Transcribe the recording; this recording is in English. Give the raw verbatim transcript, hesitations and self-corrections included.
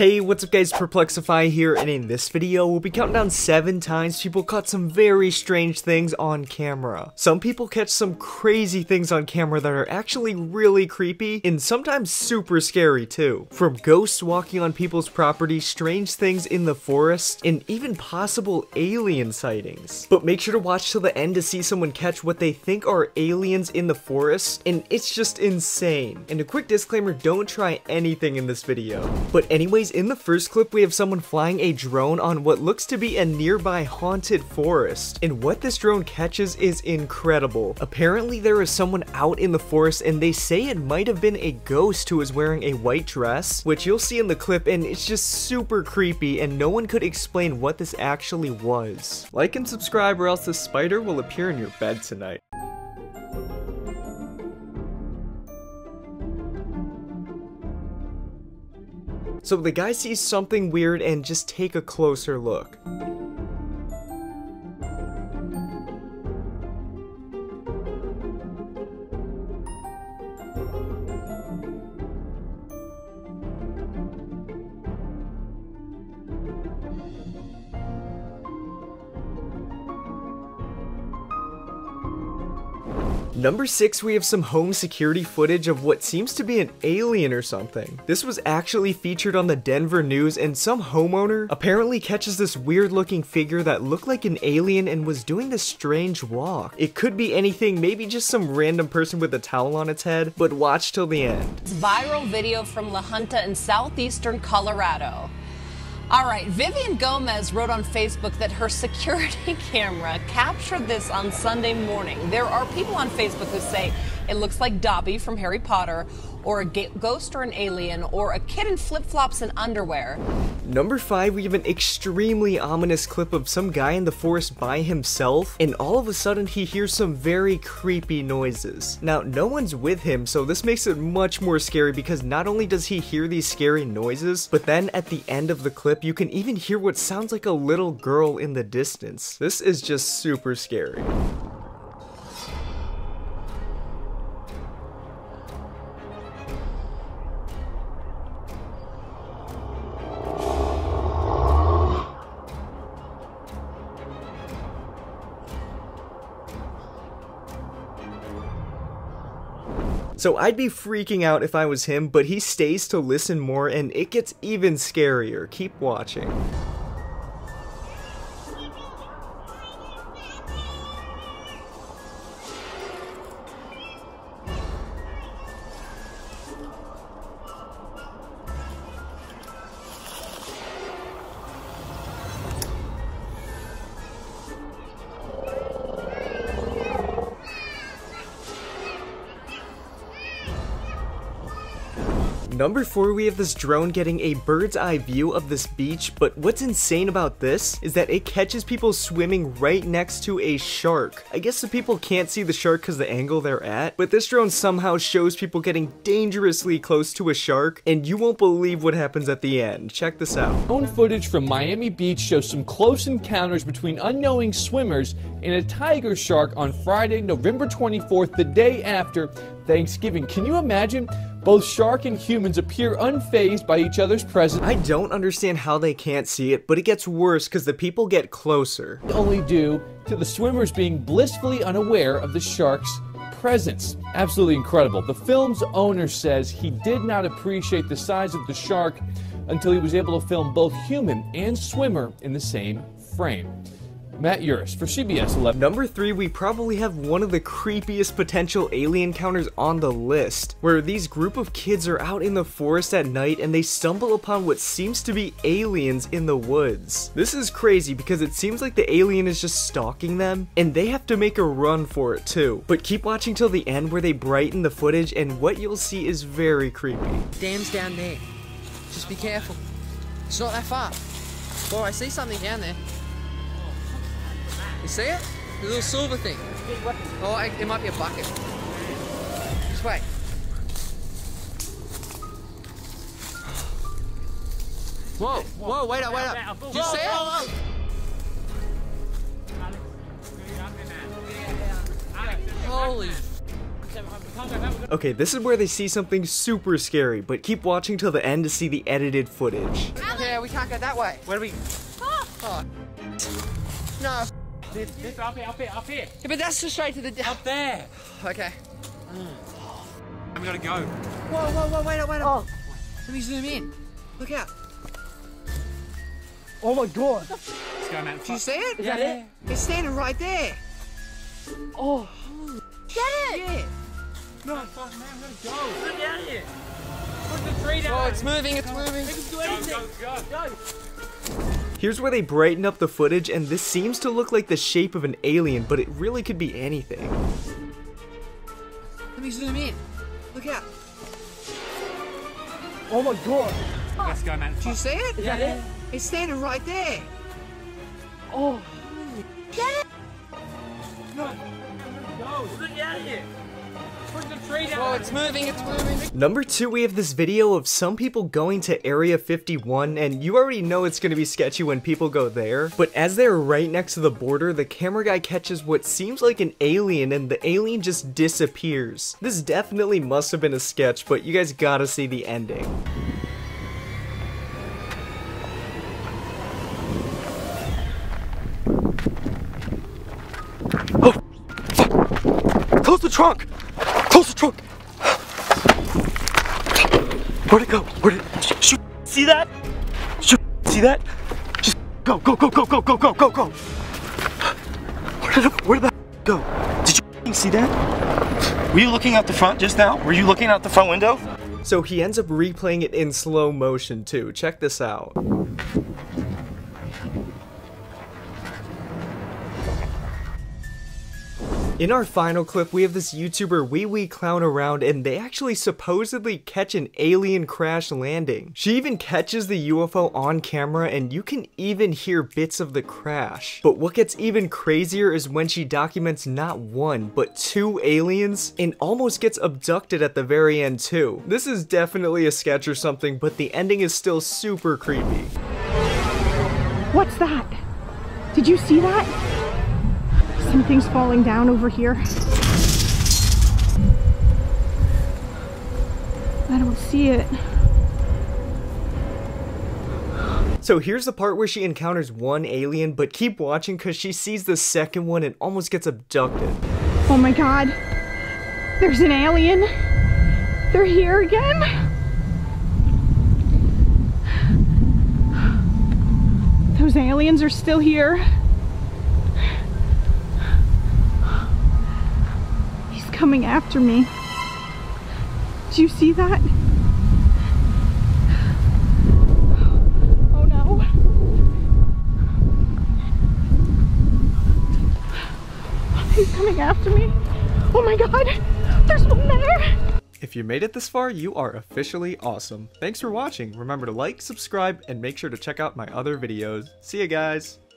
Hey, what's up guys, Perplexify here, and in this video, we'll be counting down seven times people caught some very strange things on camera. Some people catch some crazy things on camera that are actually really creepy, and sometimes super scary too. From ghosts walking on people's property, strange things in the forest, and even possible alien sightings. But make sure to watch till the end to see someone catch what they think are aliens in the forest, and it's just insane. And a quick disclaimer, don't try anything in this video. But anyway, in the first clip, we have someone flying a drone on what looks to be a nearby haunted forest, and what this drone catches is incredible. Apparently, there is someone out in the forest, and they say it might have been a ghost who was wearing a white dress, which you'll see in the clip, and it's just super creepy, and no one could explain what this actually was. Like and subscribe, or else this spider will appear in your bed tonight. So the guy sees something weird and just take a closer look. Number six, we have some home security footage of what seems to be an alien or something. This was actually featured on the Denver News, and some homeowner apparently catches this weird looking figure that looked like an alien and was doing this strange walk. It could be anything, maybe just some random person with a towel on its head, but watch till the end. Viral video from La Junta in southeastern Colorado. All right, Vivian Gomez wrote on Facebook that her security camera captured this on Sunday morning. There are people on Facebook who say it looks like Dobby from Harry Potter, or a ghost or an alien, or a kid in flip-flops and underwear. Number five, we have an extremely ominous clip of some guy in the forest by himself, and all of a sudden he hears some very creepy noises. Now, no one's with him, so this makes it much more scary because not only does he hear these scary noises, but then at the end of the clip, you can even hear what sounds like a little girl in the distance. This is just super scary. So I'd be freaking out if I was him, but he stays to listen more, and it gets even scarier. Keep watching. Number four, we have this drone getting a bird's eye view of this beach, but what's insane about this is that it catches people swimming right next to a shark. I guess the people can't see the shark because the angle they're at, but this drone somehow shows people getting dangerously close to a shark, and you won't believe what happens at the end. Check this out. Drone footage from Miami Beach shows some close encounters between unknowing swimmers and a tiger shark on Friday, November twenty-fourth, the day after Thanksgiving. Can you imagine? Both shark and humans appear unfazed by each other's presence. I don't understand how they can't see it, but it gets worse because the people get closer. Only due to the swimmers being blissfully unaware of the shark's presence. Absolutely incredible. The film's owner says he did not appreciate the size of the shark until he was able to film both human and swimmer in the same frame. Matt Uris for C B S eleven. Number three, we probably have one of the creepiest potential alien encounters on the list, where these group of kids are out in the forest at night and they stumble upon what seems to be aliens in the woods. This is crazy because it seems like the alien is just stalking them, and they have to make a run for it too. But keep watching till the end where they brighten the footage, and what you'll see is very creepy. Dam's down there. Just be careful. It's not that far. Oh, I see something down there. You see it? The little silver thing. Oh, I, it might be a bucket. Just wait. Whoa, whoa, wait up, wait up. Did you see it? Holy. Okay, this is where they see something super scary, but keep watching till the end to see the edited footage. Yeah, we can't go that way. Where are we? Oh. Oh. No. This, this, up here, up here, up here. Yeah, but that's just straight to the... Up there. Okay. Mm. We gotta go. Whoa, whoa, whoa, wait up, wait up. Oh. Let me zoom in. Look out. Oh my God. Let's go, man. Did you see it? Is yeah, that it? Yeah. It's standing right there. Oh. Get it! Yeah. No, fuck, man, I'm gonna go. Get down here. Put the tree down. Oh, it's moving, it's moving. It can do anything. Go, go, go. Go. Here's where they brighten up the footage, and this seems to look like the shape of an alien, but it really could be anything. Let me zoom in. Look out. Oh my God. Oh. Let's go, man. Did you see it? Is that yeah. it? It's standing right there. Oh. Get it! No. Go. Look out of here. Put the tree down. Oh, it's moving, it's moving. Number two, we have this video of some people going to Area fifty-one, and you already know it's going to be sketchy when people go there, but as they're right next to the border, the camera guy catches what seems like an alien, and the alien just disappears. This definitely must have been a sketch, but you guys gotta see the ending. Oh! Fuck! Close the trunk! Close the trunk! Where'd it go? Where'd it... Sh sh see that? Sh see that? Just go, go, go, go, go, go, go, go, go! Where did it... Where did that go? Did you see that? Were you looking out the front just now? Were you looking out the front window? So he ends up replaying it in slow motion too. Check this out. In our final clip, we have this YouTuber Wee Wee Clown around, and they actually supposedly catch an alien crash landing. She even catches the U F O on camera, and you can even hear bits of the crash. But what gets even crazier is when she documents not one, but two aliens, and almost gets abducted at the very end too. This is definitely a sketch or something, but the ending is still super creepy. What's that? Did you see that? Something's falling down over here. I don't see it. So here's the part where she encounters one alien, but keep watching because she sees the second one and almost gets abducted. Oh my God. There's an alien. They're here again. Those aliens are still here. Coming after me. Do you see that? Oh no. He's coming after me. Oh my God, there's one there. If you made it this far, you are officially awesome. Thanks for watching. Remember to like, subscribe, and make sure to check out my other videos. See you guys.